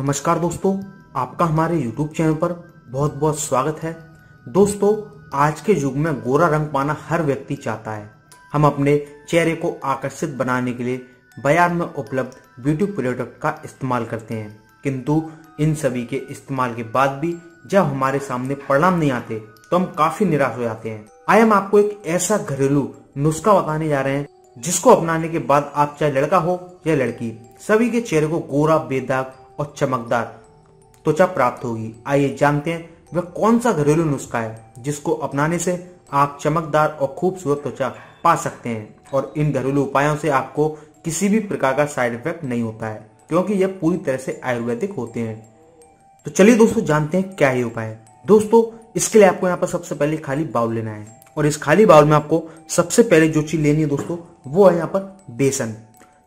नमस्कार दोस्तों, आपका हमारे YouTube चैनल पर बहुत बहुत स्वागत है। दोस्तों, आज के युग में गोरा रंग पाना हर व्यक्ति चाहता है। हम अपने चेहरे को आकर्षित बनाने के लिए बाजार में उपलब्ध ब्यूटी प्रोडक्ट का इस्तेमाल करते हैं, किंतु इन सभी के इस्तेमाल के बाद भी जब हमारे सामने परिणाम नहीं आते तो हम काफी निराश हो जाते हैं। आज हम आपको एक ऐसा घरेलू नुस्खा बताने जा रहे हैं जिसको अपनाने के बाद आप चाहे लड़का हो या लड़की, सभी के चेहरे को गोरा, बेदाग और चमकदार त्वचा प्राप्त होगी। आइए जानते हैं वह कौन सा घरेलू नुस्खा है जिसको अपनाने से आप चमकदार और खूबसूरत त्वचा पा सकते हैं, और इन घरेलू उपायों से आपको किसी भी प्रकार का साइड इफेक्ट नहीं होता है, क्योंकि यह पूरी तरह से आयुर्वेदिक होते हैं। तो चलिए दोस्तों, जानते हैं क्या ये उपाय है। दोस्तों, इसके लिए आपको यहाँ पर सबसे पहले खाली बाउल लेना है, और इस खाली बाउल में आपको सबसे पहले जो चीज लेनी है दोस्तों, वो है यहाँ पर बेसन।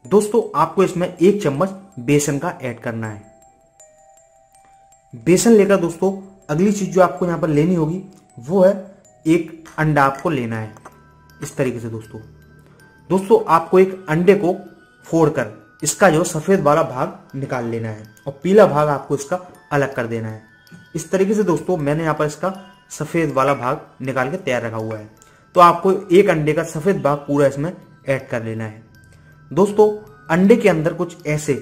दोस्तों, आपको इसमें 1 चम्मच बेसन का ऐड करना है। बेसन लेकर दोस्तों अगली चीज जो आपको यहाँ पर लेनी होगी वो है 1 अंडा आपको लेना है। इस तरीके से दोस्तों आपको 1 अंडे को फोड़कर इसका जो सफेद वाला भाग निकाल लेना है और पीला भाग आपको इसका अलग कर देना है। इस तरीके से दोस्तों मैंने यहाँ पर इसका सफेद वाला भाग निकाल के तैयार रखा हुआ है, तो आपको 1 अंडे का सफेद भाग पूरा इसमें ऐड कर लेना है। दोस्तों, अंडे के अंदर कुछ ऐसे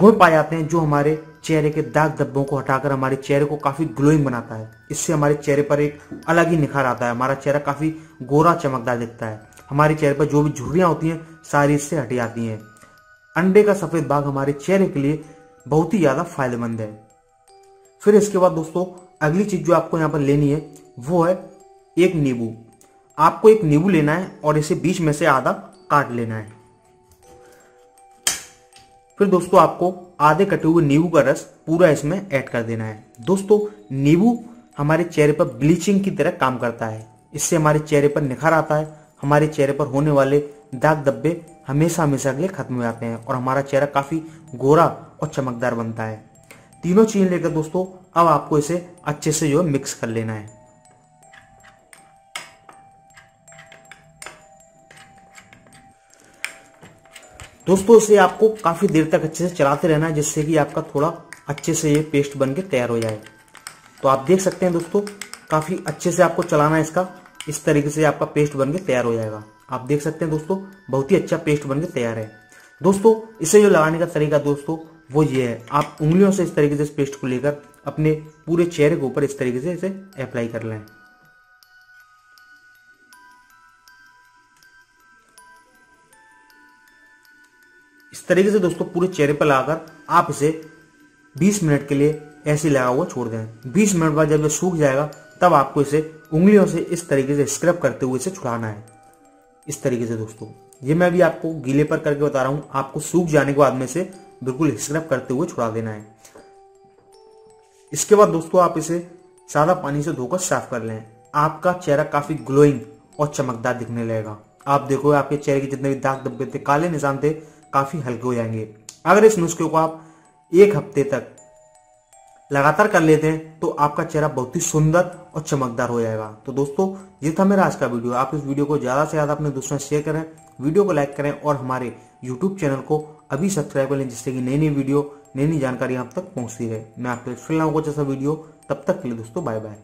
गुण पाए जाते हैं जो हमारे चेहरे के दाग धब्बों को हटाकर हमारे चेहरे को काफी ग्लोइंग बनाता है। इससे हमारे चेहरे पर एक अलग ही निखार आता है, हमारा चेहरा काफी गोरा चमकदार दिखता है। हमारे चेहरे पर जो भी झुर्रियां होती हैं सारी इससे हट जाती हैं। अंडे का सफेद भाग हमारे चेहरे के लिए बहुत ही ज्यादा फायदेमंद है। फिर इसके बाद दोस्तों अगली चीज जो आपको यहाँ पर लेनी है वो है 1 नींबू। आपको 1 नींबू लेना है और इसे बीच में से आधा काट लेना है। फिर दोस्तों आपको आधे कटे हुए नींबू का रस पूरा इसमें ऐड कर देना है। दोस्तों, नींबू हमारे चेहरे पर ब्लीचिंग की तरह काम करता है। इससे हमारे चेहरे पर निखार आता है, हमारे चेहरे पर होने वाले दाग धब्बे हमेशा के लिए खत्म हो जाते हैं और हमारा चेहरा काफी गोरा और चमकदार बनता है। तीनों चीज लेकर दोस्तों अब आपको इसे अच्छे से जो है मिक्स कर लेना है। दोस्तों, इसे आपको काफी देर तक अच्छे से चलाते रहना है, जिससे कि आपका थोड़ा अच्छे से ये पेस्ट बनके तैयार हो जाए। तो आप देख सकते हैं दोस्तों, काफी अच्छे से आपको चलाना है इसका। इस तरीके से आपका पेस्ट बनके तैयार हो जाएगा। आप देख सकते हैं दोस्तों, बहुत ही अच्छा पेस्ट बनके तैयार है। दोस्तों, इसे जो लगाने का तरीका दोस्तों वो ये है, आप उंगलियों से इस तरीके से इस पेस्ट को लेकर अपने पूरे चेहरे के ऊपर इस तरीके से इसे अप्लाई कर लें। इस तरीके से दोस्तों पूरे चेहरे पर लगाकर आप इसे 20 मिनट के लिए ऐसे लगा हुआ छोड़ दें। 20 मिनट बाद जब ये सूख जाएगा तब आपको इसे उंगलियों से इस तरीके से स्क्रब करते हुए इसे छुड़ाना है। इस तरीके से दोस्तों, ये मैं भी आपको गीले पर करके बता रहा हूं। आपको सूख जाने के बाद में इसे बिल्कुल स्क्रब करते हुए छुड़ा देना है। इसके बाद दोस्तों आप इसे सादा पानी से धोकर साफ कर लें। आपका चेहरा काफी ग्लोइंग और चमकदार दिखने लगेगा। आप देखो आपके चेहरे के जितने भी दाग धब्बे थे, काले निशान थे, काफी हल्के हो जाएंगे। अगर इस नुस्खे को आप 1 हफ्ते तक लगातार कर लेते हैं तो आपका चेहरा बहुत ही सुंदर और चमकदार हो जाएगा। तो दोस्तों, ये था मेरा आज का वीडियो। आप इस वीडियो को ज्यादा से ज्यादा अपने दोस्तों से शेयर करें, वीडियो को लाइक करें और हमारे YouTube चैनल को अभी सब्सक्राइब करें, जिससे कि नई नई वीडियो, नई नई जानकारी आप तक पहुंचती रहे। मैं आपके फिर लाऊंगा जैसा वीडियो। तब तक के लिए दोस्तों, बाय बाय।